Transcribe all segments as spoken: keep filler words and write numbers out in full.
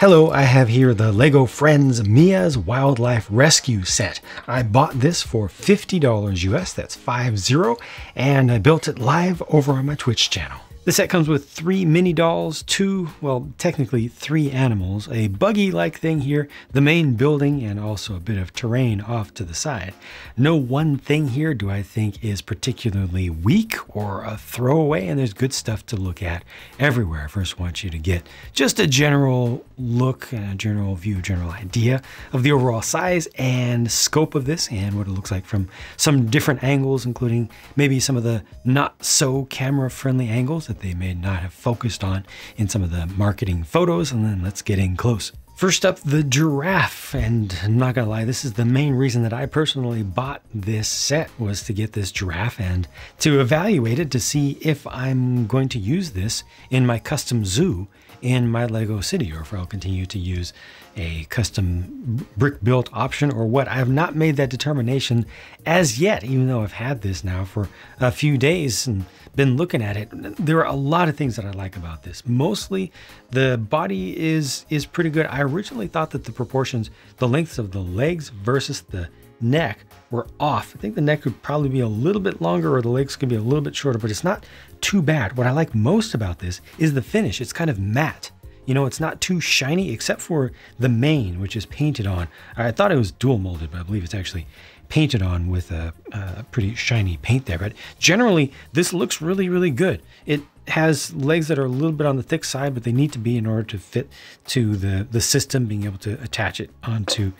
Hello, I have here the LEGO Friends Mia's Wildlife Rescue set. I bought this for fifty dollars U S, that's five zero, and I built it live over on my Twitch channel. The set comes with three mini dolls, two, well, technically three animals, a buggy-like thing here, the main building, and also a bit of terrain off to the side. No one thing here do I think is particularly weak or a throwaway, and there's good stuff to look at everywhere. I first want you to get just a general look, and a general view, general idea of the overall size and scope of this and what it looks like from some different angles, including maybe some of the not-so-camera-friendly angles that they may not have focused on in some of the marketing photos. And then let's get in close. First up, the giraffe, and I'm not gonna lie, this is the main reason that I personally bought this set, was to get this giraffe and to evaluate it to see if I'm going to use this in my custom zoo in my LEGO City, or if I'll continue to use a custom brick built option or what. I have not made that determination as yet, even though I've had this now for a few days and been looking at it. There are a lot of things that I like about this. Mostly the body is, is pretty good. I originally thought that the proportions, the lengths of the legs versus the neck were off. I think the neck would probably be a little bit longer, or the legs could be a little bit shorter, but it's not too bad. What I like most about this is the finish. It's kind of matte. You know, it's not too shiny, except for the mane, which is painted on. I thought it was dual molded, but I believe it's actually painted on with a, a pretty shiny paint there. But generally, this looks really, really good. It has legs that are a little bit on the thick side, but they need to be in order to fit to the, the system, being able to attach it onto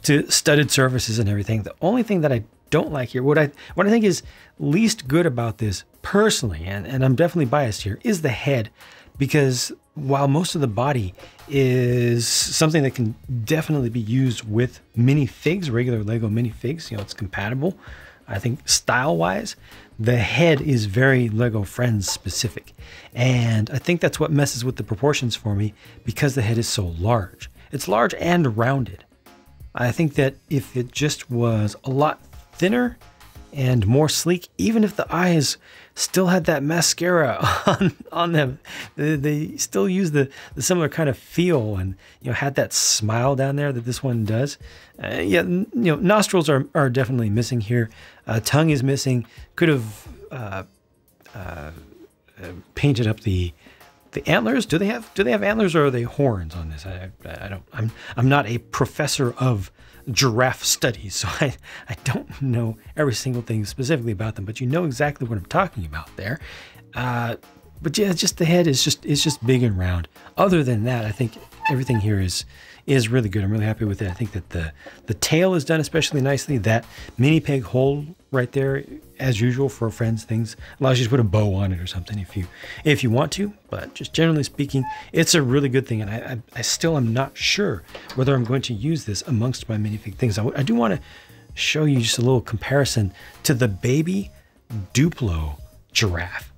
to studded surfaces and everything. The only thing that I don't like here, what I what I think is least good about this personally, and, and I'm definitely biased here, is the head, because while most of the body is something that can definitely be used with minifigs, regular LEGO minifigs, you know, it's compatible, I think style-wise, the head is very LEGO Friends specific. And I think that's what messes with the proportions for me, because the head is so large. It's large and rounded. I think that if it just was a lot thinner and more sleek, even if the eyes still had that mascara on, on them, they, they still use the, the similar kind of feel, and you know, had that smile down there that this one does. Uh, yeah, you know, nostrils are, are definitely missing here. Uh, tongue is missing. Could have uh, uh, painted up the. The antlers, do they have do they have antlers, or are they horns on this? I, I don't I'm I'm not a professor of giraffe studies, so I, I don't know every single thing specifically about them, but you know exactly what I'm talking about there. Uh, but yeah, just the head is just it's just big and round. Other than that, I think everything here is is really good. I'm really happy with it. I think that the the tail is done especially nicely. That mini peg hole right there, as usual for Friends things, allows you to put a bow on it or something if you if you want to. But just generally speaking, it's a really good thing, and I, I, I still am not sure whether I'm going to use this amongst my minifig things. I, I do want to show you just a little comparison to the baby Duplo giraffe.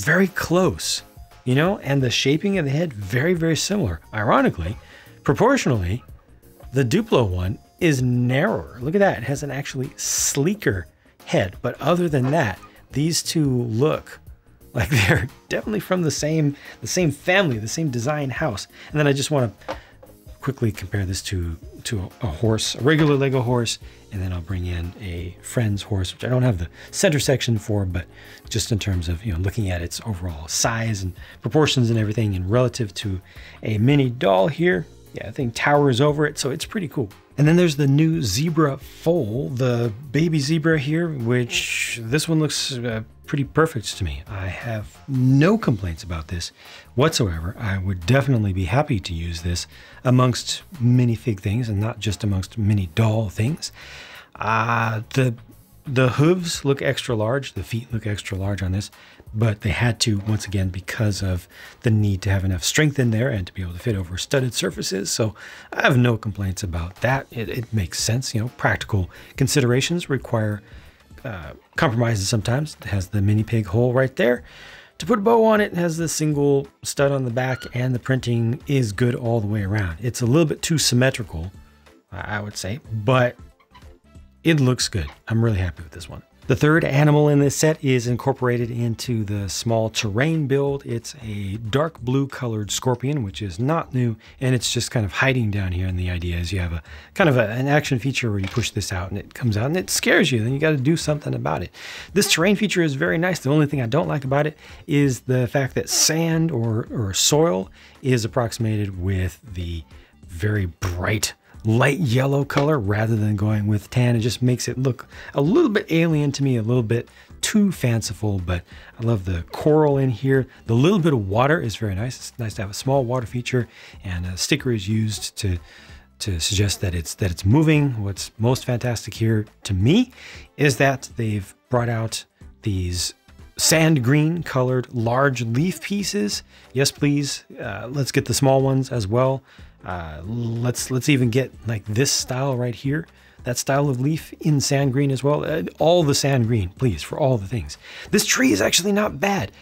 Very close, you know, and the shaping of the head, very, very similar. Ironically, proportionally, the Duplo one is narrower. Look at that, it has an actually sleeker head. But other than that, these two look like they're definitely from the same the same family, the same design house. And then I just want to quickly compare this to to a horse, a regular LEGO horse, and then I'll bring in a Friends horse, which I don't have the center section for, but just in terms of, you know, looking at its overall size and proportions and everything, and relative to a mini doll here. Yeah, the thing towers over it, so it's pretty cool. And then there's the new zebra foal, the baby zebra here, which this one looks uh, pretty perfect to me. I have no complaints about this whatsoever. I would definitely be happy to use this amongst minifig things, and not just amongst mini doll things. Uh, the, the hooves look extra large, the feet look extra large on this, but they had to, once again, because of the need to have enough strength in there and to be able to fit over studded surfaces. So I have no complaints about that. It, it makes sense. You know, practical considerations require uh, compromises sometimes. It has the mini pig hole right there to put a bow on. It has the single stud on the back, and the printing is good all the way around. It's a little bit too symmetrical, I would say, but it looks good. I'm really happy with this one. The third animal in this set is incorporated into the small terrain build. It's a dark blue colored scorpion, which is not new, and it's just kind of hiding down here. And the idea is you have a kind of a, an action feature where you push this out and it comes out and it scares you. Then you got to do something about it. This terrain feature is very nice. The only thing I don't like about it is the fact that sand or, or soil is approximated with the very bright light yellow color rather than going with tan. It just makes it look a little bit alien to me, a little bit too fanciful, but I love the coral in here. The little bit of water is very nice. It's nice to have a small water feature, and a sticker is used to to suggest that it's that it's moving. What's most fantastic here to me is that they've brought out these sand green colored large leaf pieces. Yes, please. Uh, let's get the small ones as well. Uh, let's let's even get like this style right here, that style of leaf in sand green as well. Uh, all the sand green, please, for all the things. This tree is actually not bad.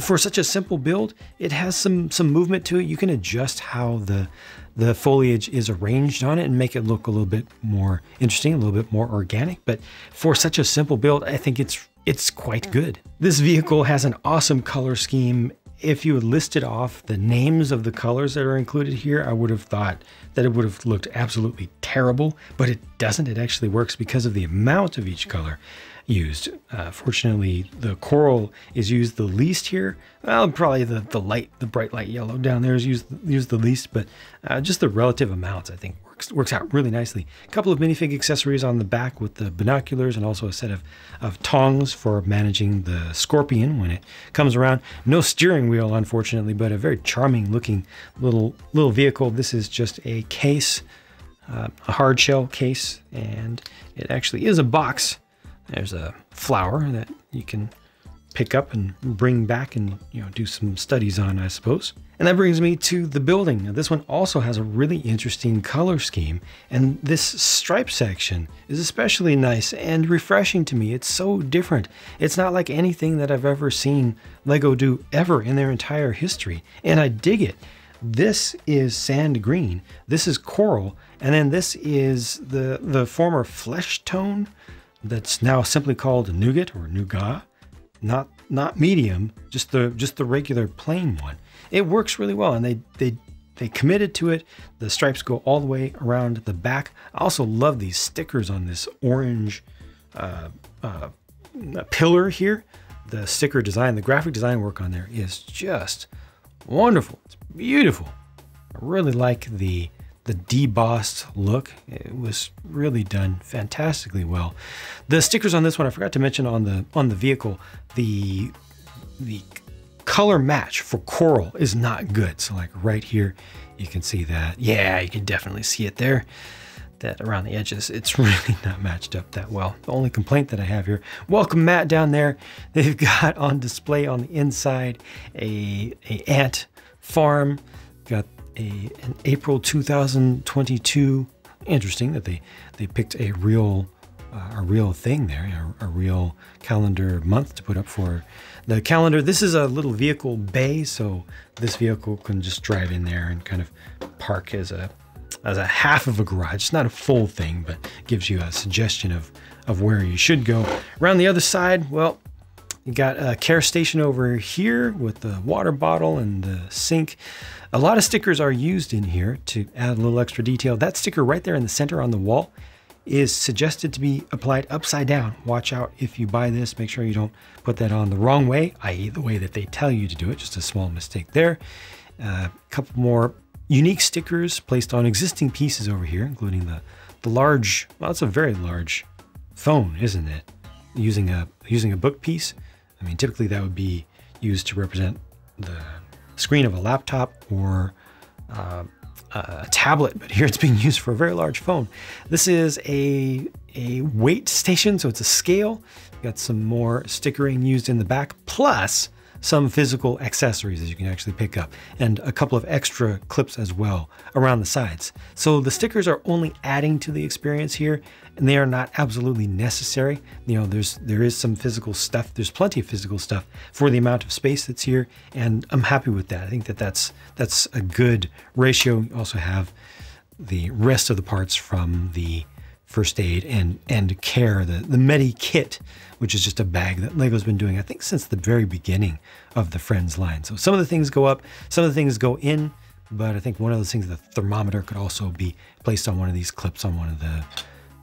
For such a simple build, it has some some movement to it. You can adjust how the the foliage is arranged on it and make it look a little bit more interesting, a little bit more organic. But for such a simple build, I think it's it's quite good. This vehicle has an awesome color scheme. If you had listed off the names of the colors that are included here, I would have thought that it would have looked absolutely terrible, but it doesn't. It actually works because of the amount of each color used. Uh, fortunately, the coral is used the least here. Well, probably the, the light, the bright light yellow down there is used, used the least, but uh, just the relative amounts, I think, works, works out really nicely. A couple of minifig accessories on the back with the binoculars and also a set of, of tongs for managing the scorpion when it comes around. No steering wheel, unfortunately, but a very charming looking little, little vehicle. This is just a case, uh, a hard shell case, and it actually is a box. There's a flower that you can pick up and bring back and, you know, do some studies on, I suppose. And that brings me to the building. Now, this one also has a really interesting color scheme, and this stripe section is especially nice and refreshing to me. It's so different. It's not like anything that I've ever seen LEGO do ever in their entire history, and I dig it. This is sand green, this is coral, and then this is the, the former flesh tone that's now simply called nougat or nougat. Not not medium, just the just the regular plain one. It works really well, and they they they committed to it. The stripes go all the way around the back. I also love these stickers on this orange uh, uh, pillar here. The sticker design, the graphic design work on there is just wonderful. It's beautiful. I really like the the debossed look. It was really done fantastically well. The stickers on this one, I forgot to mention on the on the vehicle, the the color match for coral is not good. So like right here, you can see that. Yeah, you can definitely see it there, that around the edges, it's really not matched up that well. The only complaint that I have here, welcome Matt down there. They've got on display on the inside, a, a ant farm, got A, an April two thousand twenty-two. Interesting that they they picked a real uh, a real thing there, a, a real calendar month to put up for the calendar. This is a little vehicle bay, so this vehicle can just drive in there and kind of park as a as a half of a garage. It's not a full thing, but gives you a suggestion of of where you should go. Around the other side, well, you got a care station over here with the water bottle and the sink. A lot of stickers are used in here to add a little extra detail. That sticker right there in the center on the wall is suggested to be applied upside down. Watch out if you buy this, make sure you don't put that on the wrong way, that is the way that they tell you to do it. Just a small mistake there. A uh, couple more unique stickers placed on existing pieces over here, including the, the large, well, it's a very large phone, isn't it? Using a, using a book piece. I mean, typically that would be used to represent the screen of a laptop or uh, a tablet, but here it's being used for a very large phone. This is a, a weight station, so it's a scale. Got some more stickering used in the back, plus some physical accessories that you can actually pick up, and a couple of extra clips as well around the sides. So the stickers are only adding to the experience here, and they are not absolutely necessary. You know, there's, there is some physical stuff. There's plenty of physical stuff for the amount of space that's here, and I'm happy with that. I think that that's, that's a good ratio. You also have the rest of the parts from the first aid and, and care, the, the Medi Kit, which is just a bag that LEGO's been doing, I think, since the very beginning of the Friends line. So some of the things go up, some of the things go in, but I think one of those things, the thermometer, could also be placed on one of these clips on one of the,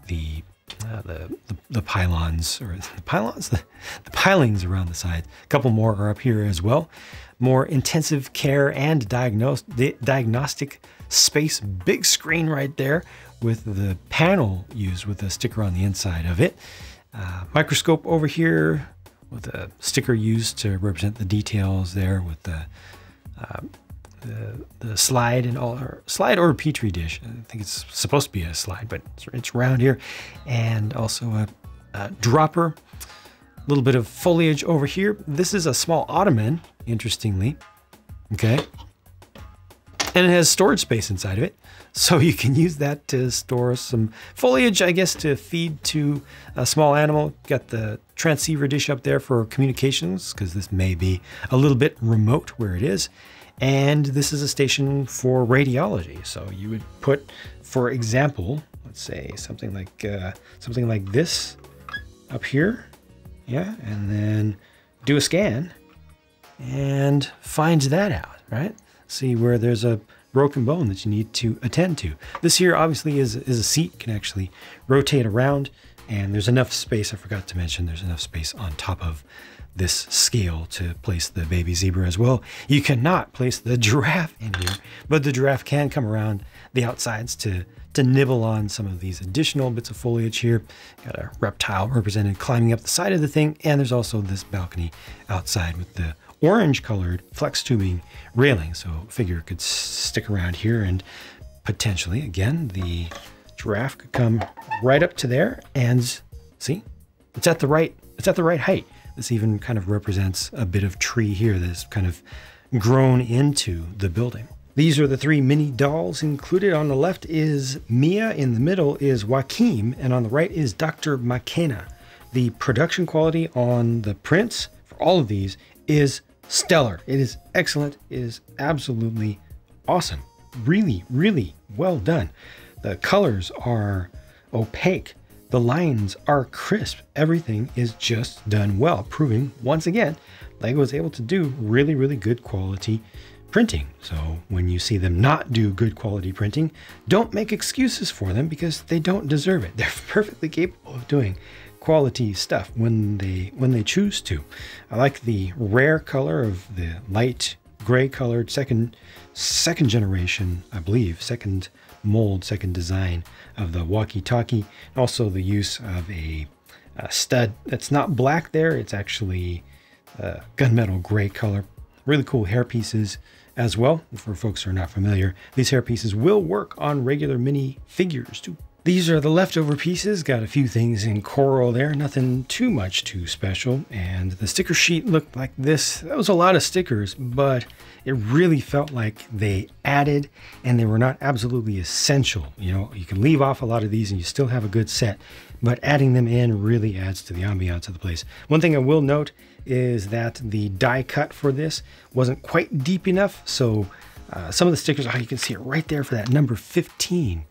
the, uh, the, the, the pylons, or the pylons, the, the pilings around the side. A couple more are up here as well. More intensive care and diagnose, the diagnostic space, big screen right there with the panel used with a sticker on the inside of it. Uh, microscope over here with a sticker used to represent the details there with the, uh, the, the slide and all, or slide or petri dish. I think it's supposed to be a slide, but it's, it's round here. And also a, a dropper. A little bit of foliage over here. This is a small ottoman, interestingly, okay? And it has storage space inside of it. So you can use that to store some foliage, I guess, to feed to a small animal. Got the transceiver dish up there for communications, because this may be a little bit remote where it is. And this is a station for radiology. So you would put, for example, let's say something like, uh, something like this up here. Yeah, and then do a scan and find that out, right? See where there's a broken bone that you need to attend to. This here obviously is, is a seat, can actually rotate around, and there's enough space, I forgot to mention, there's enough space on top of this scale to place the baby zebra as well. You cannot place the giraffe in here, but the giraffe can come around the outsides to to nibble on some of these additional bits of foliage here. Got a reptile represented climbing up the side of the thing, and there's also this balcony outside with the orange colored flex tubing railing. So a figure could stick around here, and potentially, again, the giraffe could come right up to there, and see, it's at the right, it's at the right height. This even kind of represents a bit of tree here that's kind of grown into the building. These are the three mini dolls included. On the left is Mia, in the middle is Joaquim, and on the right is Doctor Maquena. The production quality on the prints for all of these is stellar. It is excellent. It is absolutely awesome. Really, really well done. The colors are opaque. The lines are crisp. Everything is just done well, proving once again, LEGO is able to do really, really good quality printing. So when you see them not do good quality printing, don't make excuses for them, because they don't deserve it. They're perfectly capable of doing quality stuff when they when they choose to. I like the rare color of the light gray colored second second generation, I believe, second mold, second design of the walkie-talkie. Also the use of a, a stud that's not black there. It's actually a gunmetal gray color. Really cool hair pieces as well. For folks who are not familiar, these hair pieces will work on regular mini figures too. These are the leftover pieces. Got a few things in coral there, nothing too much too special. And the sticker sheet looked like this. That was a lot of stickers, but it really felt like they added, and they were not absolutely essential. You know, you can leave off a lot of these and you still have a good set, but adding them in really adds to the ambiance of the place. One thing I will note is that the die cut for this wasn't quite deep enough. So uh, some of the stickers, oh, you can see it right there for that number fifteen.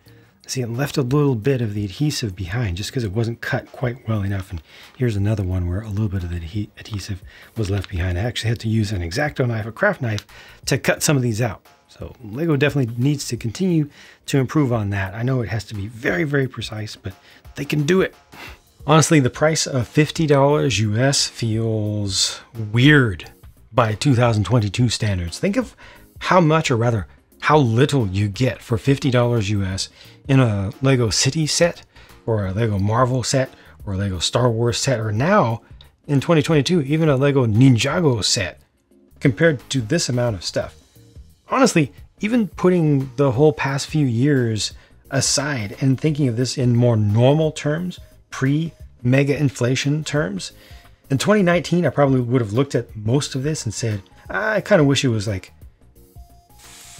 See, it left a little bit of the adhesive behind just because it wasn't cut quite well enough. And here's another one where a little bit of the adhesive was left behind. I actually had to use an X-Acto knife, a craft knife, to cut some of these out. So LEGO definitely needs to continue to improve on that. I know it has to be very, very precise, but they can do it. Honestly, the price of fifty dollars U S feels weird by two thousand twenty-two standards. Think of how much, or rather, how little you get for fifty dollars U S in a LEGO City set, or a LEGO Marvel set, or a LEGO Star Wars set, or now in twenty twenty-two, even a LEGO Ninjago set, compared to this amount of stuff. Honestly, even putting the whole past few years aside and thinking of this in more normal terms, pre-mega inflation terms, in twenty nineteen, I probably would have looked at most of this and said, I kind of wish it was like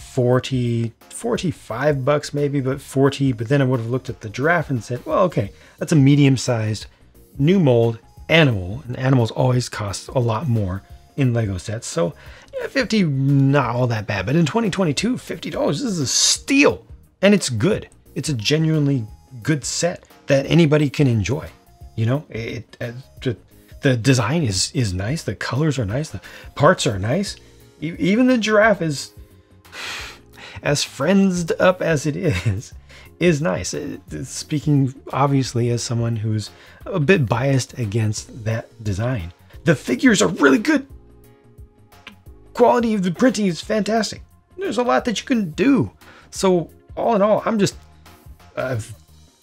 forty, forty-five bucks maybe, but forty, but then I would have looked at the giraffe and said, well, okay, that's a medium-sized new mold animal, and animals always cost a lot more in LEGO sets. So yeah, fifty, not all that bad, but in twenty twenty-two, fifty dollars, this is a steal, and it's good. It's a genuinely good set that anybody can enjoy. You know, it, it the design is is nice, the colors are nice, the parts are nice. Even the giraffe is, as friends up as it is, is nice. Speaking obviously as someone who's a bit biased against that design. The figures are really good. Quality of the printing is fantastic. There's a lot that you can do. So all in all, I'm just uh,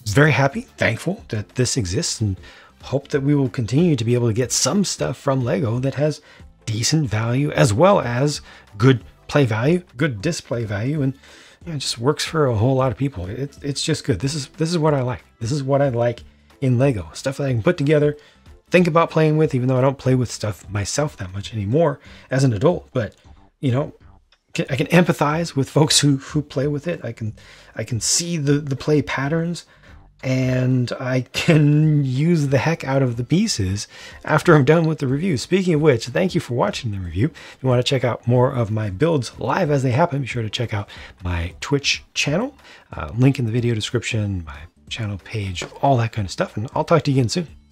very happy, thankful that this exists, and hope that we will continue to be able to get some stuff from LEGO that has decent value as well as good play value, good display value, and you know, just works for a whole lot of people. It, it's just good. This is this is what I like. This is what I like in LEGO. Stuff that I can put together, think about playing with, even though I don't play with stuff myself that much anymore as an adult. But you know, I can empathize with folks who who play with it. I can I can see the the play patterns, and I can use the heck out of the pieces after I'm done with the review. Speaking of which, thank you for watching the review. If you want to check out more of my builds live as they happen, be sure to check out my Twitch channel, uh, link in the video description, my channel page, all that kind of stuff, and I'll talk to you again soon.